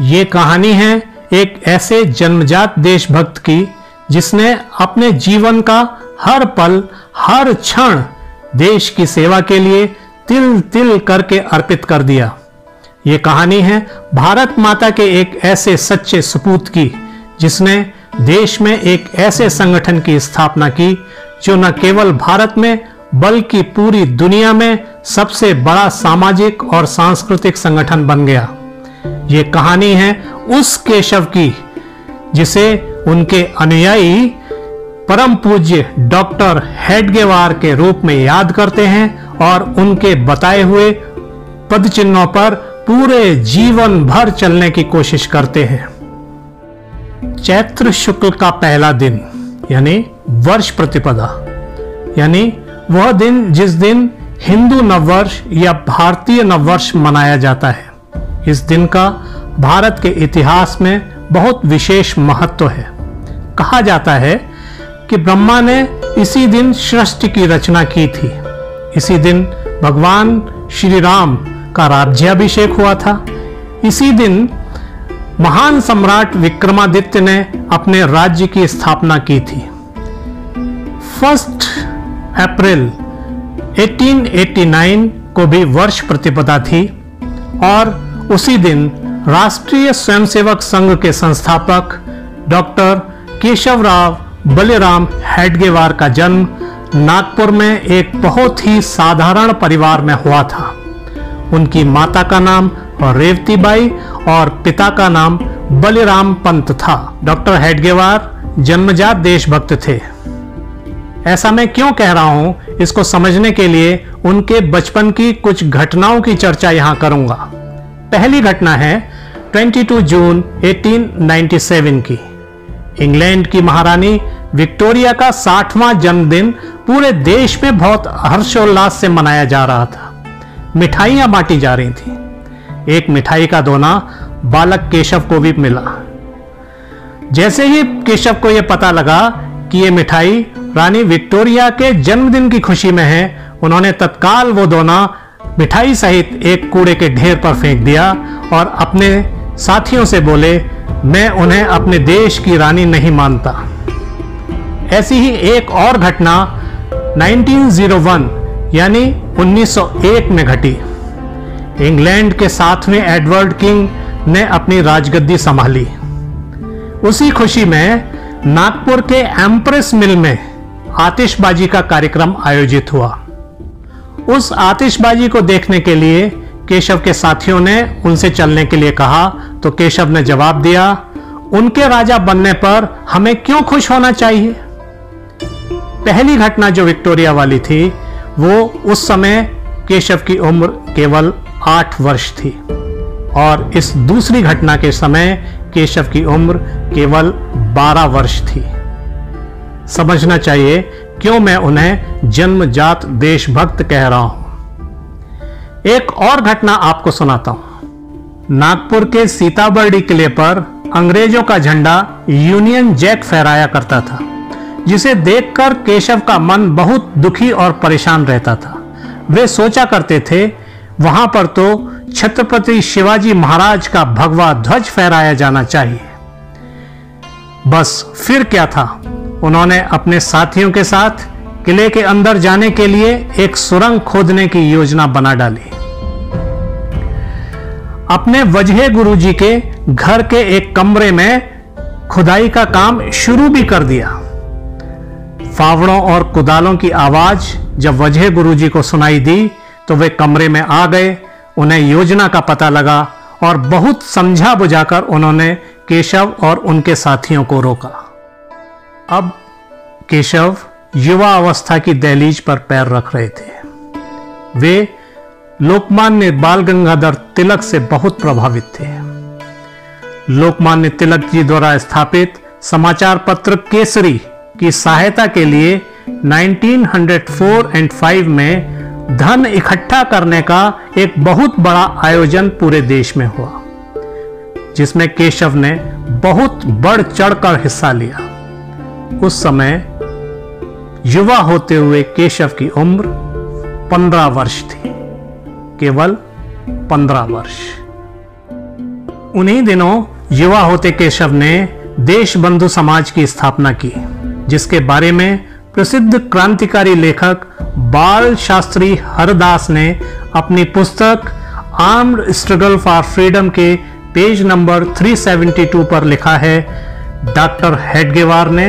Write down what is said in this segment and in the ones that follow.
ये कहानी है एक ऐसे जन्मजात देशभक्त की जिसने अपने जीवन का हर पल हर क्षण देश की सेवा के लिए तिल तिल करके अर्पित कर दिया। ये कहानी है भारत माता के एक ऐसे सच्चे सपूत की जिसने देश में एक ऐसे संगठन की स्थापना की जो न केवल भारत में बल्कि पूरी दुनिया में सबसे बड़ा सामाजिक और सांस्कृतिक संगठन बन गया। ये कहानी है उस केशव की जिसे उनके अनुयायी परम पूज्य डॉक्टर हेडगेवार के रूप में याद करते हैं और उनके बताए हुए पद चिन्हों पर पूरे जीवन भर चलने की कोशिश करते हैं। चैत्र शुक्ल का पहला दिन यानी वर्ष प्रतिपदा यानी वह दिन जिस दिन हिंदू नववर्ष या भारतीय नववर्ष मनाया जाता है, इस दिन का भारत के इतिहास में बहुत विशेष महत्व है। कहा जाता है कि ब्रह्मा ने इसी दिन सृष्टि की रचना की थी। इसी दिन भगवान श्री राम का राज्याभिषेक हुआ था। इसी दिन महान सम्राट विक्रमादित्य ने अपने राज्य की स्थापना की थी। 1 अप्रैल 1889 को भी वर्ष प्रतिपदा थी और उसी दिन राष्ट्रीय स्वयंसेवक संघ के संस्थापक डॉक्टर केशवराव बलिराम हेडगेवार का जन्म नागपुर में एक बहुत ही साधारण परिवार में हुआ था। उनकी माता का नाम रेवतीबाई और पिता का नाम बलिराम पंत था। डॉक्टर हेडगेवार जन्मजात देशभक्त थे। ऐसा मैं क्यों कह रहा हूं, इसको समझने के लिए उनके बचपन की कुछ घटनाओं की चर्चा यहां करूंगा। पहली घटना है 22 जून 1897 की। इंग्लैंड की महारानी विक्टोरिया का 60वां जन्मदिन पूरे देश में बहुत हर्षोल्लास से मनाया जा रहा था। मिठाइयां बांटी जा रही थी। एक मिठाई का दोना बालक केशव को भी मिला। जैसे ही केशव को यह पता लगा कि यह मिठाई रानी विक्टोरिया के जन्मदिन की खुशी में है, उन्होंने तत्काल वो दोना मिठाई सहित एक कूड़े के ढेर पर फेंक दिया और अपने साथियों से बोले, मैं उन्हें अपने देश की रानी नहीं मानता। ऐसी ही एक और घटना 1901 यानी 1901 में घटी। इंग्लैंड के 7वें एडवर्ड किंग ने अपनी राजगद्दी संभाली। उसी खुशी में नागपुर के एम्प्रेस मिल में आतिशबाजी का कार्यक्रम आयोजित हुआ। उस आतिशबाजी को देखने के लिए केशव के साथियों ने उनसे चलने के लिए कहा तो केशव ने जवाब दिया, उनके राजा बनने पर हमें क्यों खुश होना चाहिए। पहली घटना जो विक्टोरिया वाली थी वो उस समय केशव की उम्र केवल 8 वर्ष थी और इस दूसरी घटना के समय केशव की उम्र केवल 12 वर्ष थी। समझना चाहिए क्यों मैं उन्हें जन्मजात देशभक्त कह रहा हूं। एक और घटना आपको सुनाता हूं। नागपुर के सीताबर्डी किले पर अंग्रेजों का झंडा यूनियन जैक फहराया करता था, जिसे देखकर केशव का मन बहुत दुखी और परेशान रहता था। वे सोचा करते थे वहां पर तो छत्रपति शिवाजी महाराज का भगवा ध्वज फहराया जाना चाहिए। बस फिर क्या था, उन्होंने अपने साथियों के साथ किले के अंदर जाने के लिए एक सुरंग खोदने की योजना बना डाली। अपने वजह गुरुजी के घर के एक कमरे में खुदाई का काम शुरू भी कर दिया। फावड़ों और कुदालों की आवाज जब वजह गुरुजी को सुनाई दी तो वे कमरे में आ गए। उन्हें योजना का पता लगा और बहुत समझा बुझाकर उन्होंने केशव और उनके साथियों को रोका। अब केशव युवा अवस्था की दहलीज पर पैर रख रहे थे। वे लोकमान्य बाल गंगाधर तिलक से बहुत प्रभावित थे। लोकमान्य तिलक जी द्वारा स्थापित समाचार पत्र केसरी की सहायता के लिए 1904 एंड 5 में धन इकट्ठा करने का एक बहुत बड़ा आयोजन पूरे देश में हुआ, जिसमें केशव ने बहुत बढ़ चढ़कर हिस्सा लिया। उस समय युवा होते हुए केशव की उम्र 15 वर्ष थी, केवल 15 वर्ष। उन्हीं दिनों युवा होते केशव ने देश बंधु समाज की स्थापना की, जिसके बारे में प्रसिद्ध क्रांतिकारी लेखक बाल शास्त्री हरदास ने अपनी पुस्तक आर्म्ड स्ट्रगल फॉर फ्रीडम के पेज नंबर 372 पर लिखा है। डॉक्टर हेडगेवार ने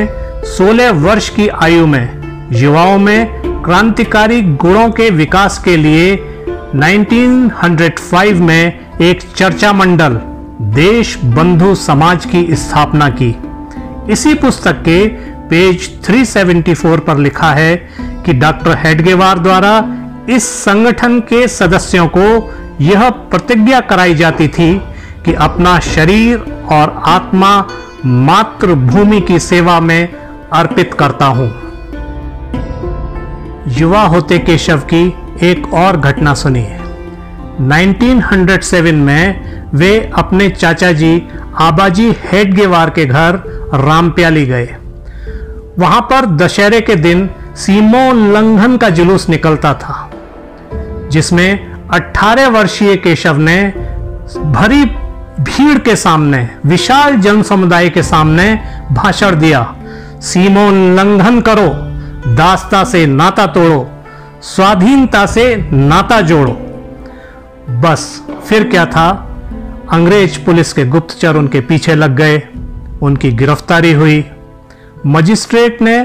16 वर्ष की आयु में युवाओं में क्रांतिकारी गुणों के विकास के लिए 1905 में एक चर्चा मंडल देश बंधु समाज की स्थापना की। इसी पुस्तक के पेज 374 पर लिखा है कि डॉक्टर हेडगेवार द्वारा इस संगठन के सदस्यों को यह प्रतिज्ञा कराई जाती थी कि अपना शरीर और आत्मा मातृभूमि की सेवा में अर्पित करता हूं। युवा होते केशव की एक और घटना सुनिए। 1907 में वे अपने चाचा जी आबाजी हेडगेवार के घर रामप्याली गए। वहां पर दशहरे के दिन सीमोल्लंघन का जुलूस निकलता था, जिसमें 18 वर्षीय केशव ने भरी भीड़ के सामने, विशाल जन समुदाय के सामने भाषण दिया। सीमोल्लंघन करो, दास्ता से नाता तोड़ो, स्वाधीनता से नाता जोड़ो। बस फिर क्या था, अंग्रेज पुलिस के गुप्तचर उनके पीछे लग गए। उनकी गिरफ्तारी हुई। मजिस्ट्रेट ने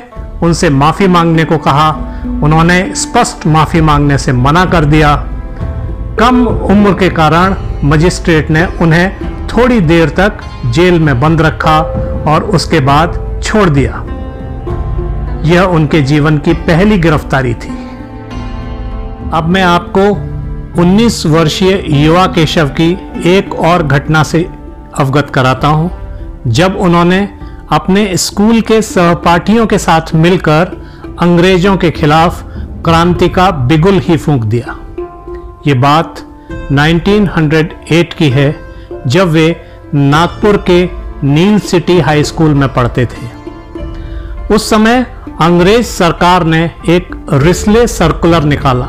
उनसे माफी मांगने को कहा। उन्होंने स्पष्ट माफी मांगने से मना कर दिया। कम उम्र के कारण मजिस्ट्रेट ने उन्हें थोड़ी देर तक जेल में बंद रखा और उसके बाद छोड़ दिया। यह उनके जीवन की पहली गिरफ्तारी थी। अब मैं आपको 19 वर्षीय युवा केशव की एक और घटना से अवगत कराता हूं, जब उन्होंने अपने स्कूल के सहपाठियों के साथ मिलकर अंग्रेजों के खिलाफ क्रांति का बिगुल ही फूंक दिया। ये बात 1908 की है, जब वे नागपुर के नील सिटी हाई स्कूल में पढ़ते थे। उस समय अंग्रेज सरकार ने एक रिस्ले सर्कुलर निकाला।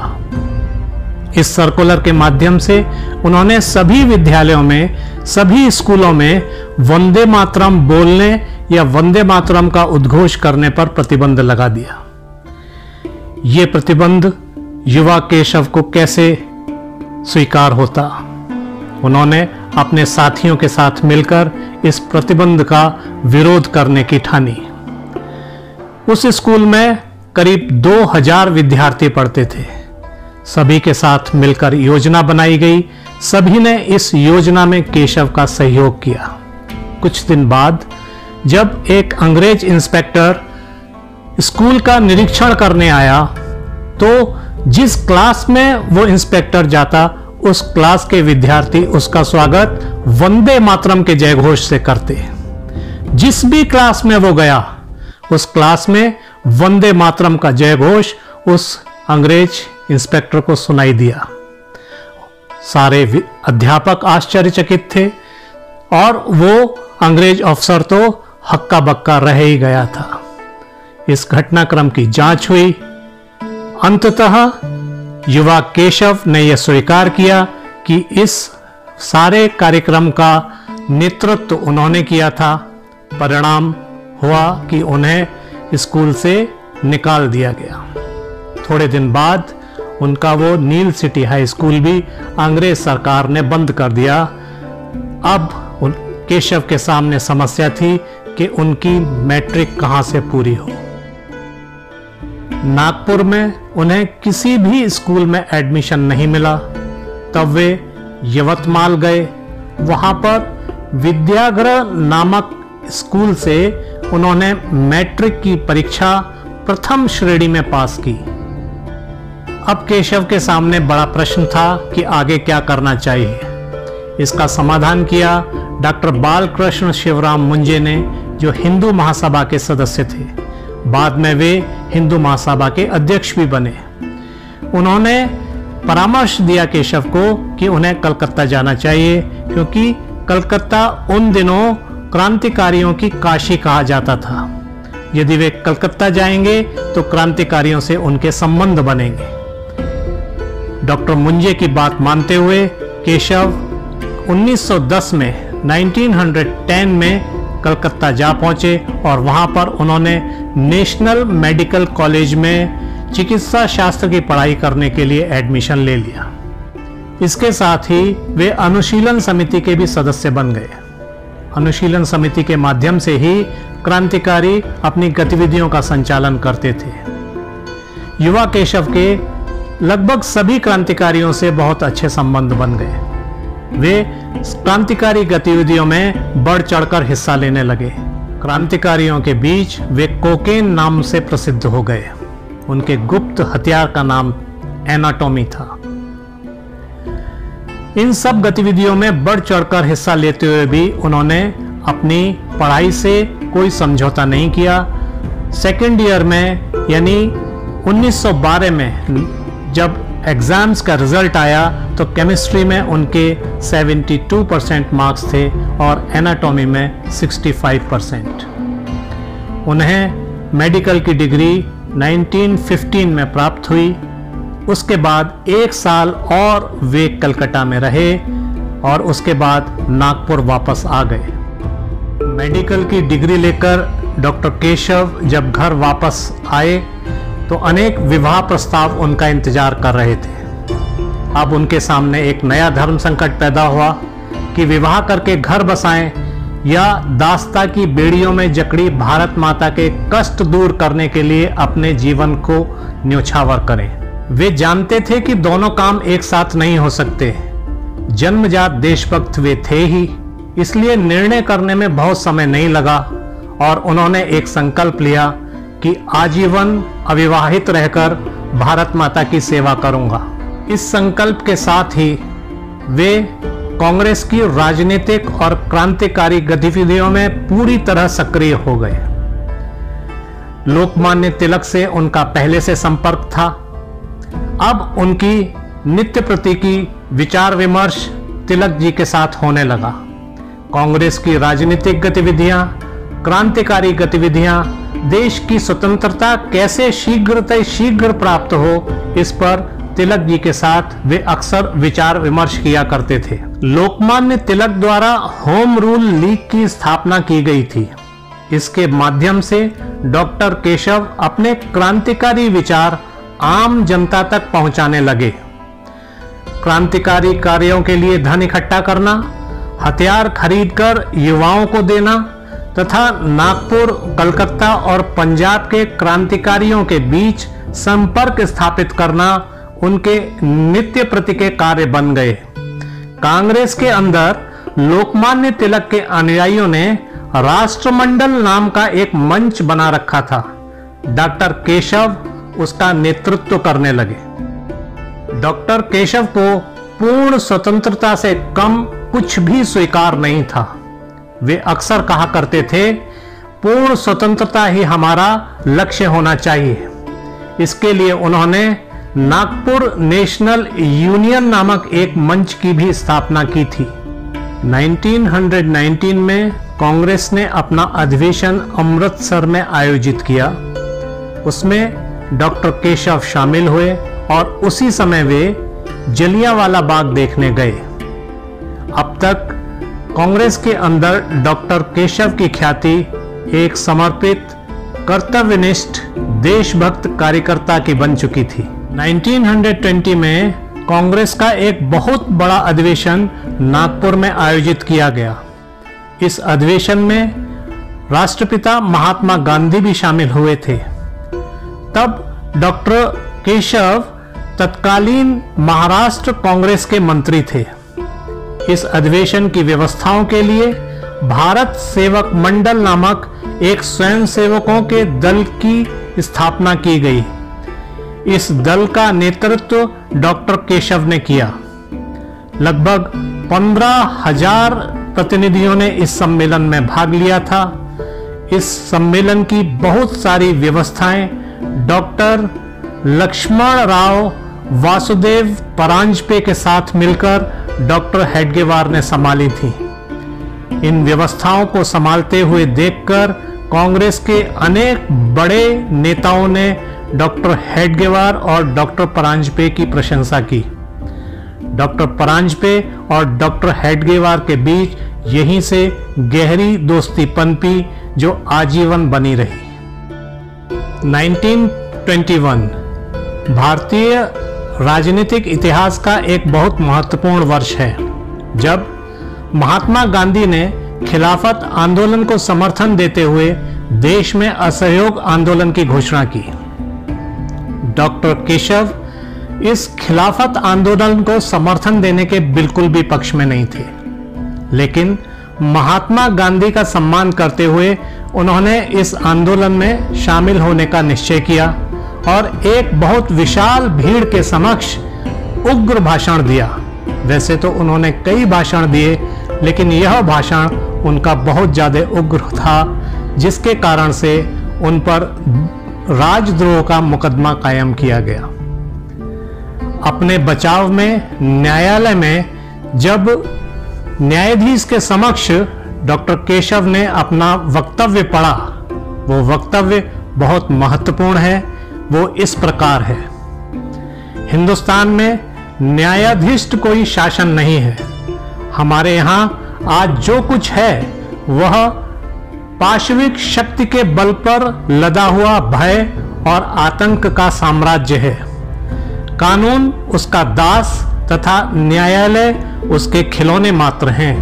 इस सर्कुलर के माध्यम से उन्होंने सभी विद्यालयों में, सभी स्कूलों में वंदे मातरम बोलने या वंदे मातरम का उद्घोष करने पर प्रतिबंध लगा दिया। ये प्रतिबंध युवा केशव को कैसे स्वीकार होता। उन्होंने अपने साथियों के साथ मिलकर इस प्रतिबंध का विरोध करने की ठानी। उस स्कूल में करीब 2000 विद्यार्थी पढ़ते थे। सभी के साथ मिलकर योजना बनाई गई। सभी ने इस योजना में केशव का सहयोग किया। कुछ दिन बाद जब एक अंग्रेज इंस्पेक्टर स्कूल का निरीक्षण करने आया, तो जिस क्लास में वो इंस्पेक्टर जाता, उस क्लास के विद्यार्थी उसका स्वागत वंदे मातरम के जयघोष से करते। जिस भी क्लास में वो गया, उस क्लास में वंदे मातरम का जयघोष उस अंग्रेज इंस्पेक्टर को सुनाई दिया। सारे अध्यापक आश्चर्यचकित थे और वो अंग्रेज अफसर तो हक्का बक्का रह ही गया था। इस घटनाक्रम की जांच हुई। अंततः युवा केशव ने यह स्वीकार किया कि इस सारे कार्यक्रम का नेतृत्व उन्होंने किया था। परिणाम हुआ कि उन्हें स्कूल से निकाल दिया गया। थोड़े दिन बाद उनका वो नील सिटी हाई स्कूल भी अंग्रेज सरकार ने बंद कर दिया। अब केशव के सामने समस्या थी कि उनकी मैट्रिक कहाँ से पूरी हो। नागपुर में उन्हें किसी भी स्कूल में एडमिशन नहीं मिला। तब वे यवतमाल गए। वहाँ पर विद्याग्रह नामक स्कूल से उन्होंने मैट्रिक की परीक्षा प्रथम श्रेणी में पास की। अब केशव के सामने बड़ा प्रश्न था कि आगे क्या करना चाहिए। इसका समाधान किया डॉक्टर बालकृष्ण शिवराम मुंजे ने, जो हिंदू महासभा के सदस्य थे। बाद में वे हिंदू महासभा के अध्यक्ष भी बने। उन्होंने परामर्श दिया केशव को कि उन्हें कलकत्ता जाना चाहिए, क्योंकि कलकत्ता उन दिनों क्रांतिकारियों की काशी कहा जाता था। यदि वे कलकत्ता जाएंगे तो क्रांतिकारियों से उनके संबंध बनेंगे। डॉक्टर मुंजे की बात मानते हुए केशव 1910 में 1910 में कलकत्ता जा पहुंचे और वहां पर उन्होंने नेशनल मेडिकल कॉलेज में चिकित्सा शास्त्र की पढ़ाई करने के लिए एडमिशन ले लिया। इसके साथ ही वे अनुशीलन समिति के भी सदस्य बन गए। अनुशीलन समिति के माध्यम से ही क्रांतिकारी अपनी गतिविधियों का संचालन करते थे। युवा केशव के लगभग सभी क्रांतिकारियों से बहुत अच्छे संबंध बन गए। वे क्रांतिकारी गतिविधियों में बढ़ चढ़कर हिस्सा लेने लगे। क्रांतिकारियों के बीच वे कोकेन नाम से प्रसिद्ध हो गए। उनके गुप्त हथियार का नाम एनाटॉमी था। इन सब गतिविधियों में बढ़ चढ़कर हिस्सा लेते हुए भी उन्होंने अपनी पढ़ाई से कोई समझौता नहीं किया। सेकेंड ईयर में यानी 1912 में जब एग्ज़ाम्स का रिजल्ट आया तो केमिस्ट्री में उनके 72% मार्क्स थे और एनाटॉमी में 65%। उन्हें मेडिकल की डिग्री 1915 में प्राप्त हुई। उसके बाद एक साल और वे कलकत्ता में रहे और उसके बाद नागपुर वापस आ गए। मेडिकल की डिग्री लेकर डॉक्टर केशव जब घर वापस आए तो अनेक विवाह प्रस्ताव उनका इंतजार कर रहे थे। अब उनके सामने एक नया धर्म संकट पैदा हुआ कि विवाह करके घर बसाएं या दास्ता की बेड़ियों में जकड़ी भारत माता के कष्ट दूर करने के लिए अपने जीवन को न्योछावर करें। वे जानते थे कि दोनों काम एक साथ नहीं हो सकते। जन्मजात देशभक्त वे थे ही, इसलिए निर्णय करने में बहुत समय नहीं लगा और उन्होंने एक संकल्प लिया कि आजीवन अविवाहित रहकर भारत माता की सेवा करूंगा। इस संकल्प के साथ ही वे कांग्रेस की राजनीतिक और क्रांतिकारी गतिविधियों में पूरी तरह सक्रिय हो गए। लोकमान्य तिलक से उनका पहले से संपर्क था। अब उनकी नित्य प्रति की विचार विमर्श तिलक जी के साथ होने लगा। कांग्रेस की राजनीतिक गतिविधियां, क्रांतिकारी गतिविधियां, देश की स्वतंत्रता कैसे शीघ्रतः शीघ्र प्राप्त हो, इस पर तिलक जी के साथ वे अक्सर विचार विमर्श किया करते थे। लोकमान्य तिलक द्वारा होम रूल लीग की स्थापना की गई थी। इसके माध्यम से डॉक्टर केशव अपने क्रांतिकारी विचार आम जनता तक पहुंचाने लगे। क्रांतिकारी कार्यों के लिए धन इकट्ठा करना, हथियार खरीदकर युवाओं को देना तथा नागपुर, कलकत्ता और पंजाब के क्रांतिकारियों के बीच संपर्क स्थापित करना उनके नित्य प्रति के कार्य बन गए। कांग्रेस के अंदर लोकमान्य तिलक के अनुयायियों ने राष्ट्रमंडल नाम का एक मंच बना रखा था। डॉक्टर केशव उसका नेतृत्व करने लगे। डॉक्टर केशव को पूर्ण स्वतंत्रता से कम कुछ भी स्वीकार नहीं था। वे अक्सर कहा करते थे, पूर्ण स्वतंत्रता ही हमारा लक्ष्य होना चाहिए। इसके लिए उन्होंने नागपुर नेशनल यूनियन नामक एक मंच की भी स्थापना की थी। 1919 में कांग्रेस ने अपना अधिवेशन अमृतसर में आयोजित किया। उसमें डॉक्टर केशव शामिल हुए और उसी समय वे जलियांवाला बाग देखने गए। अब तक कांग्रेस के अंदर डॉक्टर केशव की ख्याति एक समर्पित, कर्तव्यनिष्ठ, देशभक्त कार्यकर्ता की बन चुकी थी। 1920 में कांग्रेस का एक बहुत बड़ा अधिवेशन नागपुर में आयोजित किया गया। इस अधिवेशन में राष्ट्रपिता महात्मा गांधी भी शामिल हुए थे। तब डॉक्टर केशव तत्कालीन महाराष्ट्र कांग्रेस के मंत्री थे। इस अधिवेशन की व्यवस्थाओं के लिए भारत सेवक मंडल नामक एक स्वयंसेवकों के दल की स्थापना की गई। इस दल का नेतृत्व डॉक्टर केशव ने किया। लगभग 15,000 प्रतिनिधियों ने इस सम्मेलन में भाग लिया था। इस सम्मेलन की बहुत सारी व्यवस्थाएं डॉक्टर लक्ष्मण राव वासुदेव परांजपे के साथ मिलकर डॉक्टर हेडगेवार ने संभाली थी। इन व्यवस्थाओं को संभालते हुए देखकर कांग्रेस के अनेक बड़े नेताओं ने डॉक्टर हेडगेवार और डॉक्टर परांजपे की प्रशंसा की। डॉक्टर परांजपे और डॉक्टर हेडगेवार के बीच यहीं से गहरी दोस्ती पनपी जो आजीवन बनी रही। 1921 भारतीय राजनीतिक इतिहास का एक बहुत महत्वपूर्ण वर्ष है, जब महात्मा गांधी ने खिलाफत आंदोलन को समर्थन देते हुए देश में असहयोग आंदोलन की घोषणा की। डॉक्टर केशव इस खिलाफत आंदोलन को समर्थन देने के बिल्कुल भी पक्ष में नहीं थे, लेकिन महात्मा गांधी का सम्मान करते हुए उन्होंने इस आंदोलन में शामिल होने का निश्चय किया और एक बहुत विशाल भीड़ के समक्ष उग्र भाषण दिया। वैसे तो उन्होंने कई भाषण दिए, लेकिन यह भाषण उनका बहुत ज्यादा उग्र था, जिसके कारण से उन पर राजद्रोह का मुकदमा कायम किया गया। अपने बचाव में न्यायालय में जब न्यायाधीश के समक्ष डॉक्टर केशव ने अपना वक्तव्य पढ़ा, वो वक्तव्य बहुत महत्वपूर्ण है। वो इस प्रकार है: हिंदुस्तान में न्यायाधीश कोई शासन नहीं है। हमारे यहाँ आज जो कुछ है वह पाश्विक शक्ति के बल पर लदा हुआ भय और आतंक का साम्राज्य है। कानून उसका दास तथा न्यायालय उसके खिलौने मात्र हैं।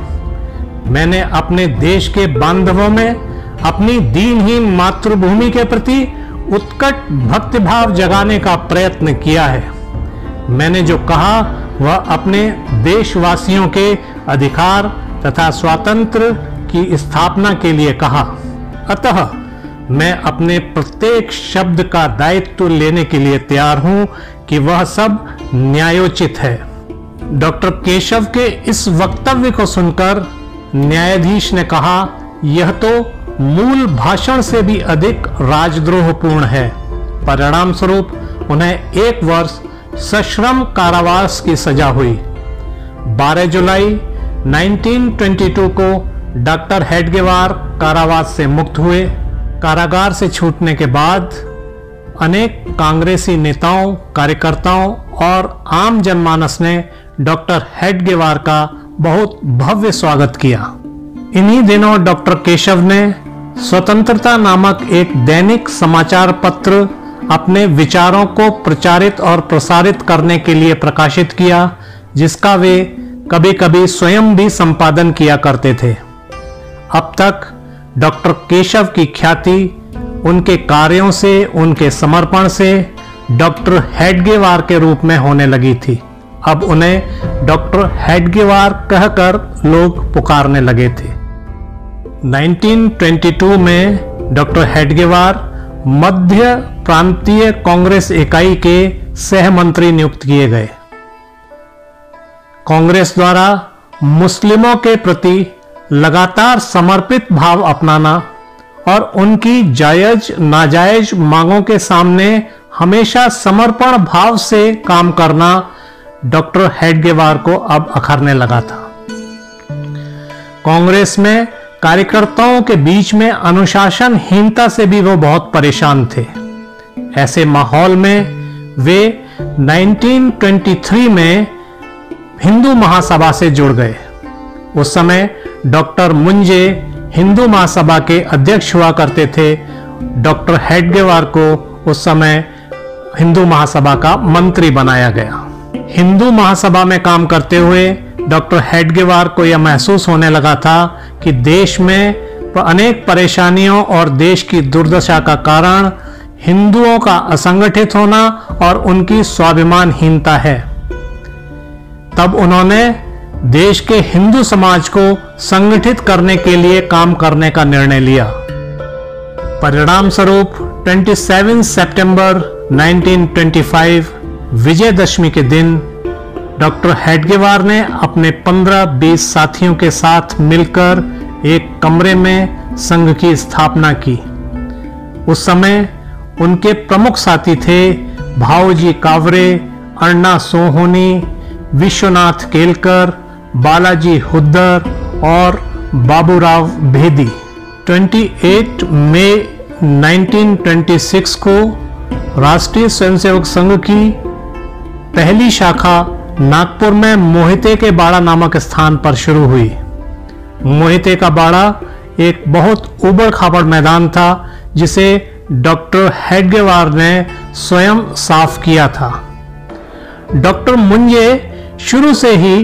मैंने अपने देश के बांधवों में अपनी दीनहीन मातृभूमि के प्रति उत्कट भक्तिभाव जगाने का प्रयत्न किया है। मैंने जो कहा वह अपने देशवासियों के अधिकार तथा स्वातंत्र की स्थापना के लिए कहा। अतः मैं अपने प्रत्येक शब्द का दायित्व लेने के लिए तैयार हूं कि वह सब न्यायोचित है। डॉक्टर केशव के इस वक्तव्य को सुनकर न्यायाधीश ने कहा, यह तो मूल भाषण से भी अधिक राजद्रोहपूर्ण है। परिणाम स्वरूप उन्हें 1 वर्ष सश्रम कारावास की सजा हुई। 12 जुलाई 1922 को डॉक्टर हेडगेवार कारावास से मुक्त हुए। कारागार से छूटने के बाद अनेक कांग्रेसी नेताओं, कार्यकर्ताओं और आम जनमानस ने डॉक्टर हेडगेवार का बहुत भव्य स्वागत किया। इन्हीं दिनों डॉक्टर केशव ने स्वतंत्रता नामक एक दैनिक समाचार पत्र अपने विचारों को प्रचारित और प्रसारित करने के लिए प्रकाशित किया, जिसका वे कभी कभी स्वयं भी संपादन किया करते थे। अब तक डॉक्टर केशव की ख्याति उनके कार्यों से, उनके समर्पण से डॉक्टर हेडगेवार के रूप में होने लगी थी। अब उन्हें डॉक्टर हेडगेवार कहकर लोग पुकारने लगे थे। 1922 में डॉक्टर हेडगेवार मध्य प्रांतीय कांग्रेस इकाई के सहमंत्री नियुक्त किए गए। कांग्रेस द्वारा मुस्लिमों के प्रति लगातार समर्पित भाव अपनाना और उनकी जायज नाजायज मांगों के सामने हमेशा समर्पण भाव से काम करना डॉक्टर हेडगेवार को अब अखरने लगा था। कांग्रेस में कार्यकर्ताओं के बीच में अनुशासनहीनता से भी वो बहुत परेशान थे। ऐसे माहौल में वे 1923 में हिंदू महासभा से जुड़ गए। उस समय डॉक्टर मुंजे हिंदू महासभा के अध्यक्ष हुआ करते थे। डॉक्टर हेडगेवार को उस समय हिंदू महासभा का मंत्री बनाया गया। हिंदू महासभा में काम करते हुए डॉक्टर हेडगेवार को यह महसूस होने लगा था कि देश में अनेक परेशानियों और देश की दुर्दशा का कारण हिंदुओं का असंगठित होना और उनकी स्वाभिमानहीनता है। तब उन्होंने देश के हिंदू समाज को संगठित करने के लिए काम करने का निर्णय लिया। परिणाम स्वरूप 27 सितंबर 1925 विजयदशमी के दिन डॉक्टर हेडगेवार ने अपने 15-20 साथियों के साथ मिलकर एक कमरे में संघ की स्थापना की। उस समय उनके प्रमुख साथी थे भाऊजी कावरे, अर्णा सोहोनी, विश्वनाथ केलकर, बालाजी हुव और बाबूराव भेदी। 28 मई 1926 को राष्ट्रीय स्वयंसेवक संघ की पहली शाखा नागपुर में मोहिते के बाड़ा नामक स्थान पर शुरू हुई। मोहिते का बाड़ा एक बहुत उबड़ खाबड़ मैदान था जिसे डॉक्टर हेडगेवार ने स्वयं साफ किया था। डॉक्टर मुंजे शुरू से ही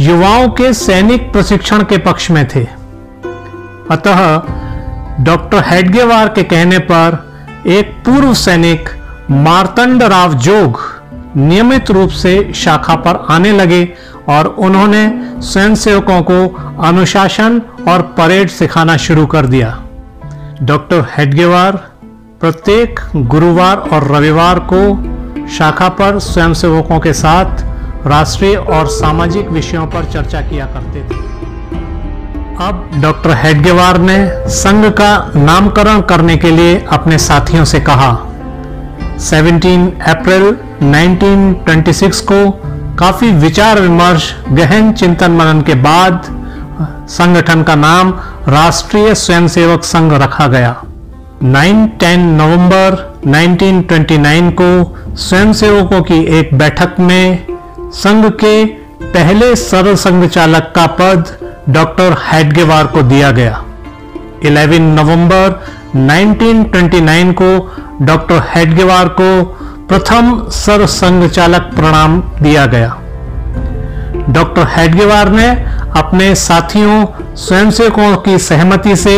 युवाओं के सैनिक प्रशिक्षण के पक्ष में थे, अतः डॉक्टर हेडगेवार के कहने पर एक पूर्व सैनिक मार्तंड राव जोग नियमित रूप से शाखा पर आने लगे और उन्होंने स्वयंसेवकों को अनुशासन और परेड सिखाना शुरू कर दिया। डॉक्टर हेडगेवार प्रत्येक गुरुवार और रविवार को शाखा पर स्वयंसेवकों के साथ राष्ट्रीय और सामाजिक विषयों पर चर्चा किया करते थे। अब डॉक्टर हेडगेवार ने संघ का नामकरण करने के लिए अपने साथियों से कहा। 17 अप्रैल 1926 को काफी विचार विमर्श, गहन चिंतन मनन के बाद संगठन का नाम राष्ट्रीय स्वयंसेवक संघ रखा गया। 9-10 नवंबर 1929 को स्वयंसेवकों की एक बैठक में संघ के पहले सरल संघ चालक का पद डॉक्टर हेडगेवार को दिया गया। 11 नवंबर 1929 को डॉक्टर हेडगेवार को प्रथम सरसंघ चालक प्रणाम दिया गया। डॉक्टर हेडगेवार ने अपने साथियों स्वयंसेवकों की सहमति से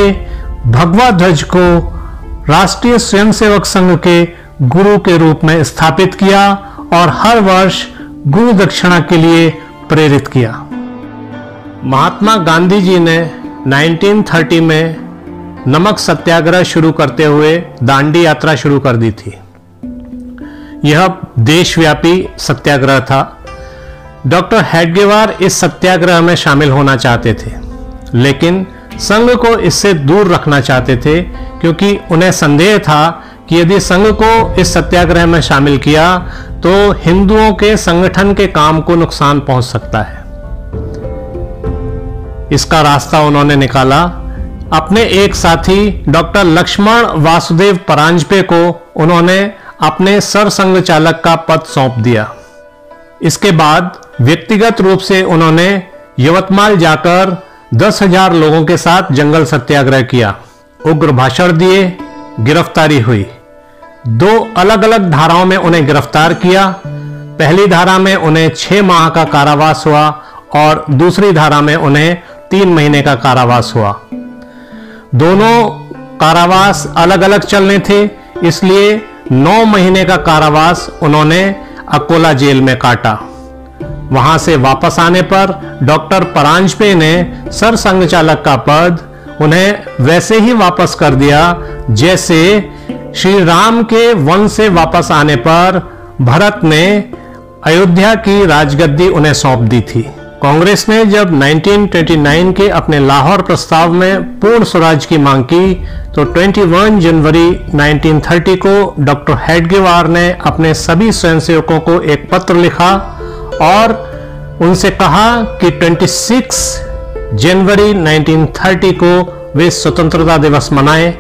भगवा ध्वज को राष्ट्रीय स्वयंसेवक संघ के गुरु के रूप में स्थापित किया और हर वर्ष गुरु दक्षिणा के लिए प्रेरित किया। महात्मा गांधी जी ने 1930 में नमक सत्याग्रह शुरू करते हुए दांडी यात्रा शुरू कर दी थी। यह देशव्यापी सत्याग्रह था। डॉक्टर हेडगेवार इस सत्याग्रह में शामिल होना चाहते थे, लेकिन संघ को इससे दूर रखना चाहते थे क्योंकि उन्हें संदेह था कि यदि संघ को इस सत्याग्रह में शामिल किया तो हिंदुओं के संगठन के काम को नुकसान पहुंच सकता है। इसका रास्ता उन्होंने निकाला। अपने एक साथी डॉक्टर लक्ष्मण वासुदेव परांजपे को उन्होंने अपने सरसंघ चालक का पद सौंप दिया। इसके बाद व्यक्तिगत रूप से उन्होंने यवतमाल जाकर 10,000 लोगों के साथ जंगल सत्याग्रह किया, उग्र भाषण दिए, गिरफ्तारी हुई। 2 अलग अलग धाराओं में उन्हें गिरफ्तार किया। पहली धारा में उन्हें 6 माह का कारावास हुआ और दूसरी धारा में उन्हें 3 महीने का कारावास हुआ। दोनों कारावास अलग अलग चलने थे, इसलिए 9 महीने का कारावास उन्होंने अकोला जेल में काटा। वहां से वापस आने पर डॉक्टर परांजपे ने सर संघ चालक का पद उन्हें वैसे ही वापस कर दिया जैसे श्री राम के वन से वापस आने पर भरत ने अयोध्या की राजगद्दी उन्हें सौंप दी थी। कांग्रेस ने जब 1929 के अपने लाहौर प्रस्ताव में पूर्ण स्वराज की मांग की तो 21 जनवरी 1930 को डॉक्टर हेडगेवार ने अपने सभी स्वयंसेवकों को एक पत्र लिखा और उनसे कहा कि 26 जनवरी 1930 को वे स्वतंत्रता दिवस मनाएं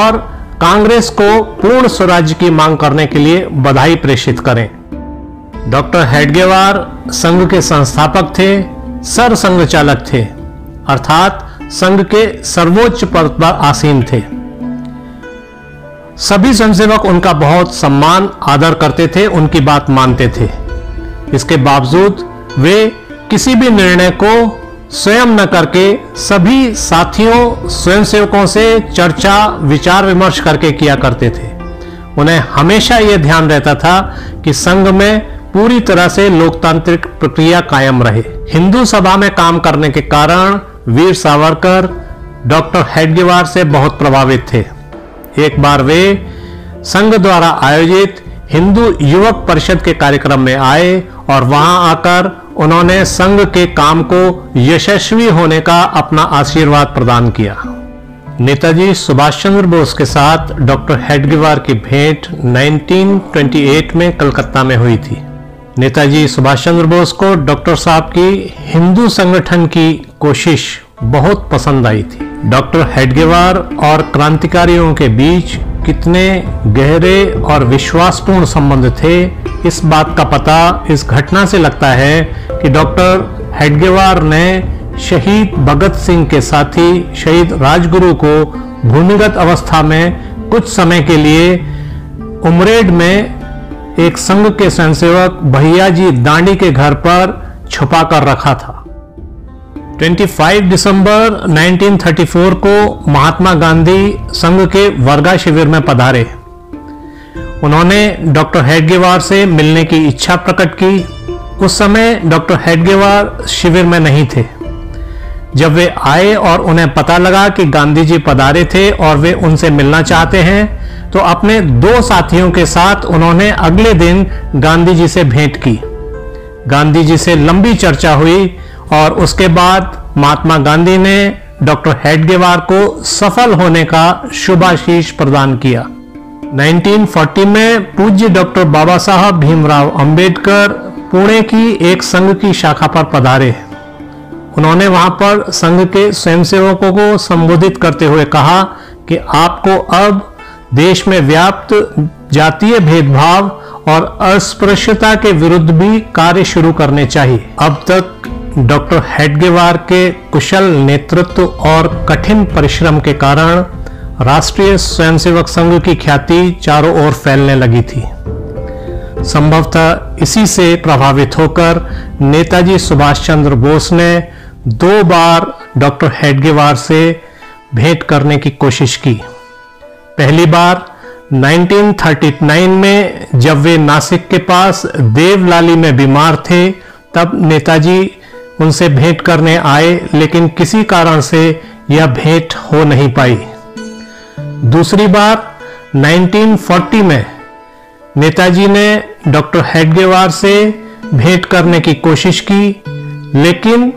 और कांग्रेस को पूर्ण स्वराज की मांग करने के लिए बधाई प्रेषित करें। डॉक्टर हेडगेवार संघ के संस्थापक थे, सर संघ चालक थे, अर्थात संघ के सर्वोच्च पद पर आसीन थे। सभी स्वयंसेवक उनका बहुत सम्मान आदर करते थे, उनकी बात मानते थे। इसके बावजूद वे किसी भी निर्णय को स्वयं न करके सभी साथियों स्वयंसेवकों से चर्चा विचार विमर्श करके किया करते थे। उन्हें हमेशा यह ध्यान रहता था कि संघ में पूरी तरह से लोकतांत्रिक प्रक्रिया कायम रहे। हिंदू सभा में काम करने के कारण वीर सावरकर डॉक्टर हेडगेवार से बहुत प्रभावित थे। एक बार वे संघ द्वारा आयोजित हिंदू युवक परिषद के कार्यक्रम में आए और वहां आकर उन्होंने संघ के काम को यशस्वी होने का अपना आशीर्वाद प्रदान किया। नेताजी सुभाष चंद्र बोस के साथ डॉक्टर हेडगेवार की भेंट 1928 में कलकत्ता में हुई थी। नेताजी सुभाष चंद्र बोस को डॉक्टर साहब की हिंदू संगठन की कोशिश बहुत पसंद आई थी। डॉक्टर हेडगेवार और क्रांतिकारियों के बीच कितने गहरे और विश्वासपूर्ण संबंध थे, इस बात का पता इस घटना से लगता है कि डॉक्टर हेडगेवार ने शहीद भगत सिंह के साथी शहीद राजगुरु को भूमिगत अवस्था में कुछ समय के लिए उमरेड में एक संघ के स्वयंसेवक भैयाजी दांडी के घर पर छुपा कर रखा था। 25 दिसंबर 1934 को महात्मा गांधी संघ के वर्गा शिविर में पधारे। उन्होंने डॉ. हेडगेवार से मिलने की इच्छा प्रकट की। उस समय डॉ. हेडगेवार शिविर में नहीं थे। जब वे आए और उन्हें पता लगा कि गांधी जी पधारे थे और वे उनसे मिलना चाहते हैं, तो अपने दो साथियों के साथ उन्होंने अगले दिन गांधी जी से भेंट की। गांधी जी से लंबी चर्चा हुई और उसके बाद महात्मा गांधी ने डॉ. हेडगेवार को सफल होने का शुभाशीष प्रदान किया। 1940 में पूज्य डॉ. बाबा साहब भीमराव अम्बेडकर पुणे की एक संघ की शाखा पर पधारे। उन्होंने वहां पर संघ के स्वयंसेवकों को संबोधित करते हुए कहा कि आपको अब देश में व्याप्त जातीय भेदभाव और अस्पृश्यता के विरुद्ध भी कार्य शुरू करने चाहिए। अब तक डॉ. हेडगेवार के कुशल नेतृत्व और कठिन परिश्रम के कारण राष्ट्रीय स्वयंसेवक संघ की ख्याति चारों ओर फैलने लगी थी। संभवतः इसी से प्रभावित होकर नेताजी सुभाष चंद्र बोस ने 2 बार डॉ. हेडगेवार से भेंट करने की कोशिश की। पहली बार 1939 में जब वे नासिक के पास देवलाली में बीमार थे, तब नेताजी उनसे भेंट करने आए, लेकिन किसी कारण से यह भेंट हो नहीं पाई। दूसरी बार 1940 में नेताजी ने डॉ. हेडगेवार से भेंट करने की कोशिश की, लेकिन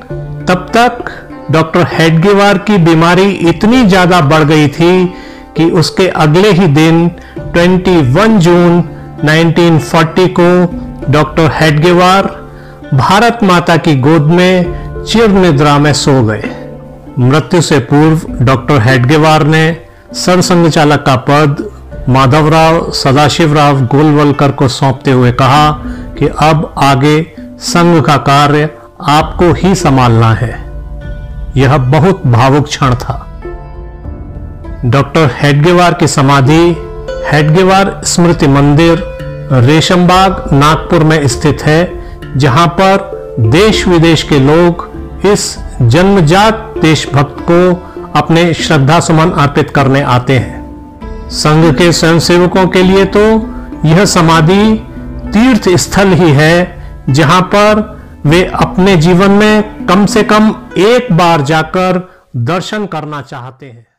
तब तक डॉ. हेडगेवार की बीमारी इतनी ज़्यादा बढ़ गई थी कि उसके अगले ही दिन 21 जून 1940 को डॉ. हेडगेवार भारत माता की गोद में चिर निद्रा में सो गए। मृत्यु से पूर्व डॉ. हेडगेवार ने सरसंघ चालक का पद माधवराव सदाशिवराव गोलवलकर को सौंपते हुए कहा कि अब आगे संघ का कार्य आपको ही संभालना है। यह बहुत भावुक क्षण था। डॉ. हेडगेवार की समाधि हेडगेवार स्मृति मंदिर रेशमबाग नागपुर में स्थित है, जहां पर देश विदेश के लोग इस जन्मजात देशभक्त को अपने श्रद्धा सुमन अर्पित करने आते हैं। संघ के स्वयंसेवकों के लिए तो यह समाधि तीर्थ स्थल ही है, जहां पर वे अपने जीवन में कम से कम 1 बार जाकर दर्शन करना चाहते हैं।